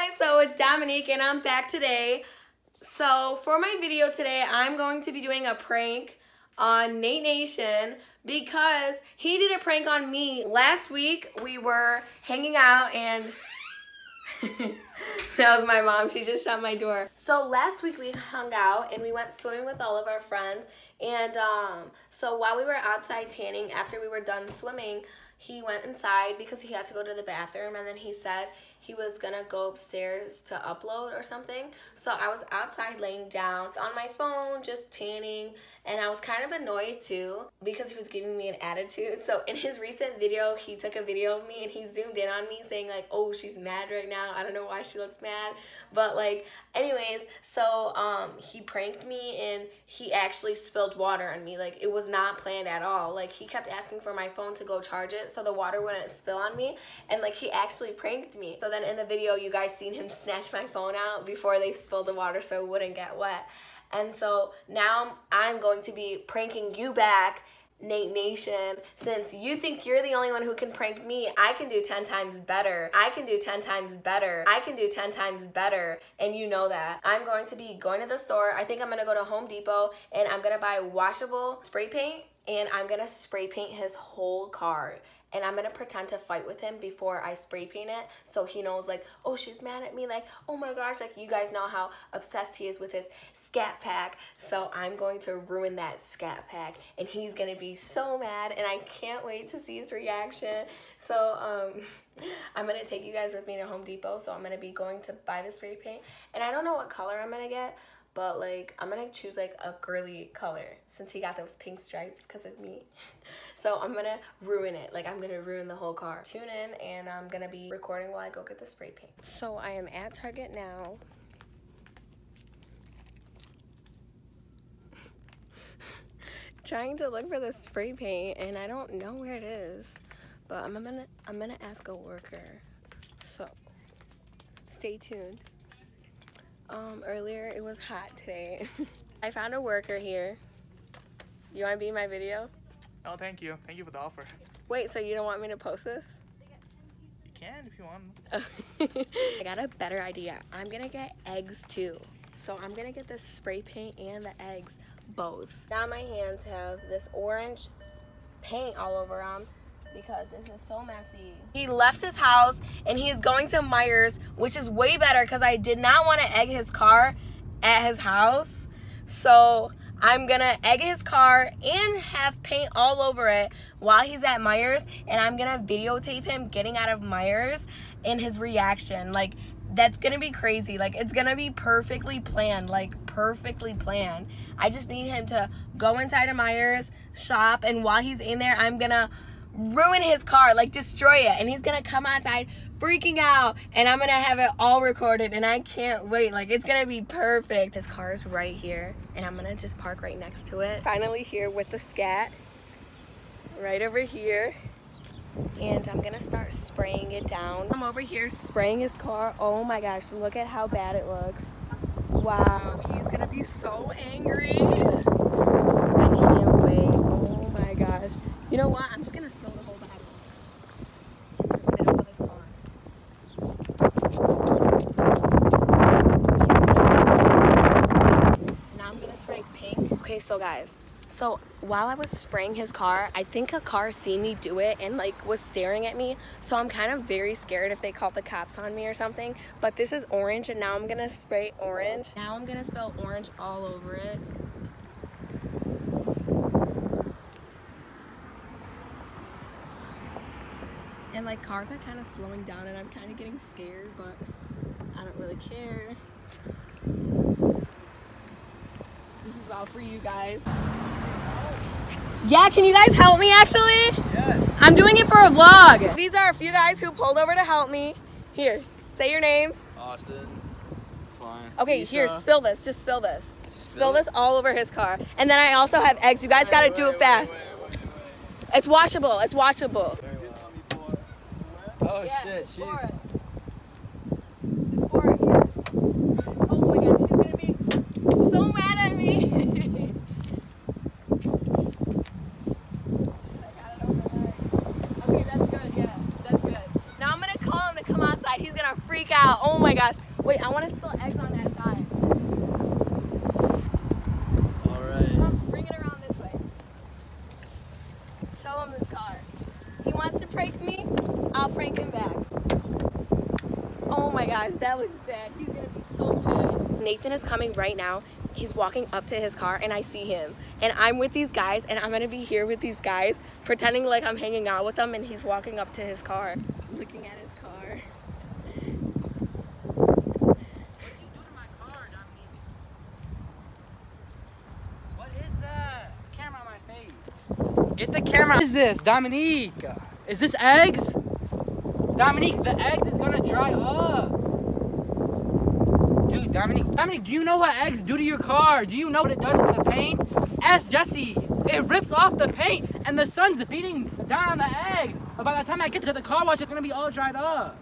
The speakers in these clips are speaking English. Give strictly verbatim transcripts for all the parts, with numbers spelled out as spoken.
Hey guys, so it's Dominique and I'm back today. So for my video today, I'm going to be doing a prank on Nate Nation because he did a prank on me. Last week, we were hanging out and that was my mom. She just shut my door. So last week, we hung out and we went swimming with all of our friends. And um, so while we were outside tanning, after we were done swimming, he went inside because he had to go to the bathroom, and then he said he was gonna go upstairs to upload or something. So I was outside laying down on my phone, just tanning, and I was kind of annoyed too because he was giving me an attitude. So in his recent video, he took a video of me and he zoomed in on me saying like, oh, she's mad right now. I don't know why she looks mad. But like, anyways, so um, he pranked me and he actually spilled water on me. Like, it was not planned at all. Like, he kept asking for my phone to go charge it so the water wouldn't spill on me, and like, he actually pranked me. So then in the video, you guys seen him snatch my phone out before they spilled the water so it wouldn't get wet. And so now I'm going to be pranking you back, Nate Nation. Since you think you're the only one who can prank me, I can do ten times better. I can do ten times better. I can do ten times better. And you know that. I'm going to be going to the store. I think I'm gonna go to Home Depot and I'm gonna buy washable spray paint, and I'm gonna spray paint his whole car. And I'm gonna pretend to fight with him before I spray paint it, so he knows like, oh, she's mad at me, like, oh my gosh, like, you guys know how obsessed he is with his scat pack. So I'm going to ruin that scat pack and he's gonna be so mad, and I can't wait to see his reaction. So um I'm gonna take you guys with me to Home Depot. So I'm gonna be going to buy the spray paint, and I don't know what color I'm gonna get, but like, I'm gonna choose like a girly color since he got those pink stripes because of me. So I'm gonna ruin it. Like, I'm gonna ruin the whole car. Tune in, and I'm gonna be recording while I go get the spray paint. So I am at Target now. Trying to look for the spray paint, and I don't know where it is, but I'm gonna, I'm gonna ask a worker. So stay tuned. Um, earlier it was hot today. I found a worker here. You want to be in my video? Oh, thank you. Thank you for the offer. Wait, so you don't want me to post this? You can if you want. I got a better idea. I'm gonna get eggs too. So I'm gonna get the spray paint and the eggs both. Now my hands have this orange paint all over them because this is so messy. He left his house and he is going to Myers, which is way better because I did not want to egg his car at his house. So I'm gonna egg his car and have paint all over it while he's at Myers, and I'm gonna videotape him getting out of Myers and his reaction. Like, that's gonna be crazy. Like, it's gonna be perfectly planned, like perfectly planned. I just need him to go inside of Myers, shop, and while he's in there, I'm gonna ruin his car, like destroy it, and he's gonna come outside freaking out, and I'm gonna have it all recorded, and I can't wait. Like, it's gonna be perfect. His car is right here, and I'm gonna just park right next to it. Finally here with the scat right over here, and I'm gonna start spraying it down. I'm over here spraying his car. Oh my gosh, look at how bad it looks. Wow, he's gonna be so angry. I can't wait. Oh my gosh. You know what? I'm just gonna spill the whole bottle in the middle of this car. Now I'm gonna spray pink. Okay, so guys, so while I was spraying his car, I think a car seen me do it and like was staring at me. So I'm kind of very scared if they called the cops on me or something. But this is orange, and now I'm gonna spray orange. Now I'm gonna spill orange all over it. And like, cars are kind of slowing down and I'm kind of getting scared, but I don't really care. This is all for you guys. Yeah, can you guys help me actually? Yes. I'm doing it for a vlog. These are a few guys who pulled over to help me. Here, say your names. Austin. Twine. Okay, Lisa. Here, spill this. Just spill this. Spill, spill this all over his car. And then I also have eggs. You guys got to do it fast. Wait, wait, wait, wait. It's washable. It's washable. Oh yeah, shit, she's. Just for it. Just for it, yeah. Oh my god, she's gonna be so mad at me. Shit, I got it over. Okay, that's good, yeah, that's good. Now I'm gonna call him to come outside. He's gonna freak out. Oh my my gosh. Wait, I want to spill eggs on that side. All right. Mom, bring it around this way. Show him this car. If he wants to prank me, I'll prank him back. Oh my gosh, that looks bad. He's going to be so pissed. Nathan is coming right now. He's walking up to his car and I see him. And I'm with these guys and I'm going to be here with these guys pretending like I'm hanging out with them and he's walking up to his car. Looking at his car. Get the camera. What is this, Dominique? Is this eggs? Dominique, the eggs is gonna dry up. Dude, Dominique, Dominique, do you know what eggs do to your car? Do you know what it does to the paint? Ask Jesse. It rips off the paint and the sun's beating down the eggs. But by the time I get to the car wash, it's gonna be all dried up.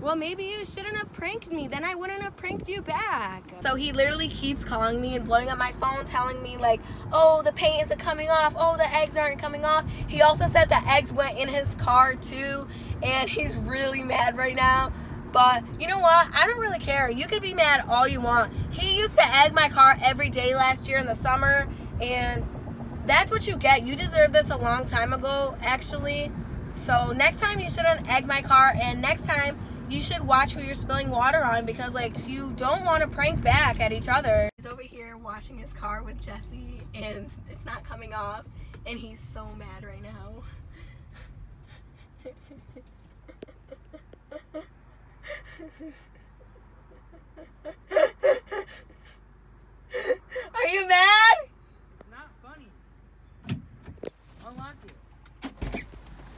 Well, maybe you shouldn't have pranked me. Then I wouldn't have pranked you back. So he literally keeps calling me and blowing up my phone, telling me like, oh, the paint isn't coming off. Oh, the eggs aren't coming off. He also said the eggs went in his car too. And he's really mad right now. But you know what? I don't really care. You could be mad all you want. He used to egg my car every day last year in the summer. And that's what you get. You deserved this a long time ago, actually. So next time you shouldn't egg my car. And next time, you should watch who you're spilling water on, because like if you don't want to prank back at each other. He's over here washing his car with Jesse and it's not coming off and he's so mad right now. Are you mad? It's not funny. Unlock it.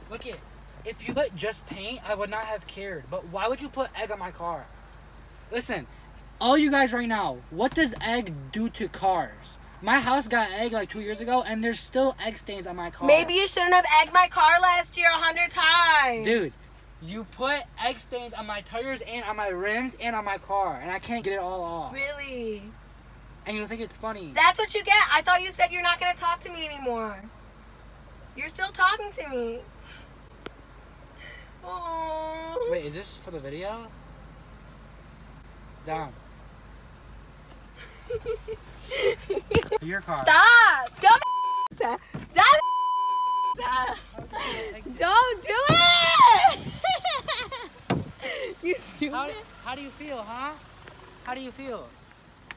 Look it. If you put just paint, I would not have cared. But why would you put egg on my car? Listen, all you guys right now, what does egg do to cars? My house got egg like two years ago, and there's still egg stains on my car. Maybe you shouldn't have egged my car last year a hundred times. Dude, you put egg stains on my tires and on my rims and on my car, and I can't get it all off. Really? And you think it's funny. That's what you get. I thought you said you're not going to talk to me anymore. You're still talking to me. Aww. Wait, is this for the video? Down. Your car. Stop! Dumb. Dumb. Don't do it! You stupid. How, how do you feel, huh? How do you feel?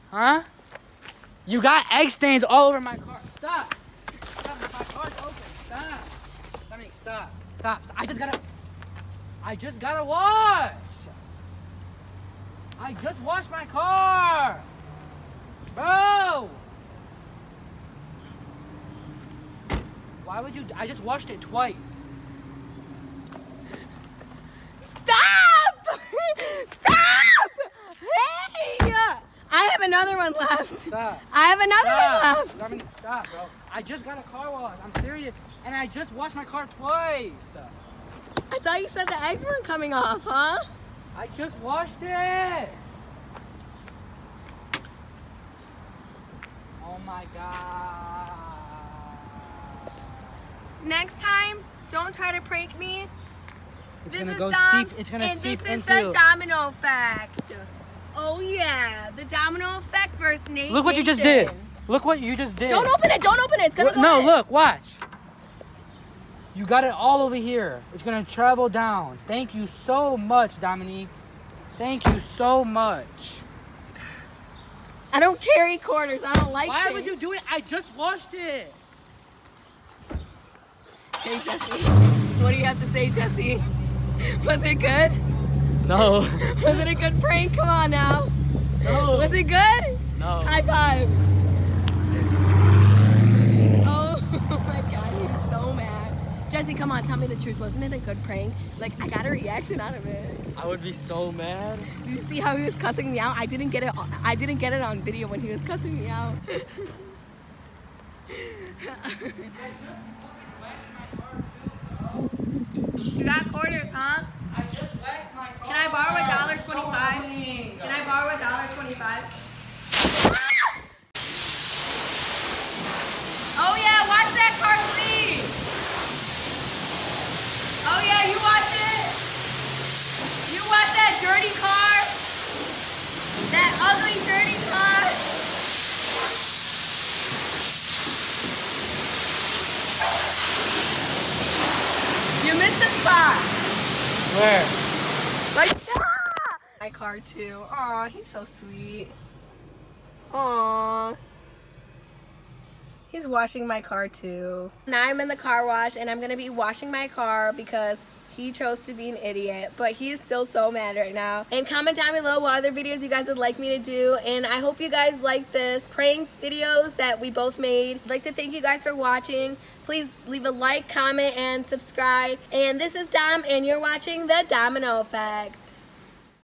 Huh? You got egg stains all over my car. Stop! Stop! My car's open. Stop! Dominique, stop. Stop. Stop. I just gotta. I just gotta wash! I just washed my car! Bro! Why would you... I just washed it twice. Stop! Stop! Hey! I have another one left. Stop. I have another stop. one left. Stop, bro. I just got a car wash. I'm serious. And I just washed my car twice. I thought you said the eggs weren't coming off, huh? I just washed it! Oh my god. Next time, don't try to prank me. It's this is Dom, seep, it's gonna and seep this into. is the domino effect. Oh yeah, the domino effect versus Nate Nation. Look what you just did. Look what you just did. Don't open it, don't open it, it's gonna what, go No, in. look, watch. You got it all over here. It's gonna travel down. Thank you so much, Dominique. Thank you so much. I don't carry quarters. I don't like it. Why change. would you do it? I just washed it. Hey, Jesse. What do you have to say, Jesse? Was it good? No. Was it a good prank? Come on now. No. Was it good? No. High five. Oh my god, he's so mad. Jesse, come on, tell me the truth. Wasn't it a good prank? Like, I got a reaction out of it. I would be so mad. Did you see how he was cussing me out? I didn't get it. I didn't get it on video when he was cussing me out. You got quarters, huh? I just waxed my car. Can I borrow a dollar twenty-five? Can I borrow a dollar twenty-five? Oh yeah, watch that car leave. Oh yeah, you watched it? You watched that dirty car? hit the spot. Where? Like ah! My car too. Aw, he's so sweet. Aw. He's washing my car too. Now I'm in the car wash and I'm gonna be washing my car because he chose to be an idiot, but he is still so mad right now. And comment down below what other videos you guys would like me to do. And I hope you guys like this prank videos that we both made. I'd like to thank you guys for watching. Please leave a like, comment, and subscribe. And this is Dom, and you're watching The Domino Effect.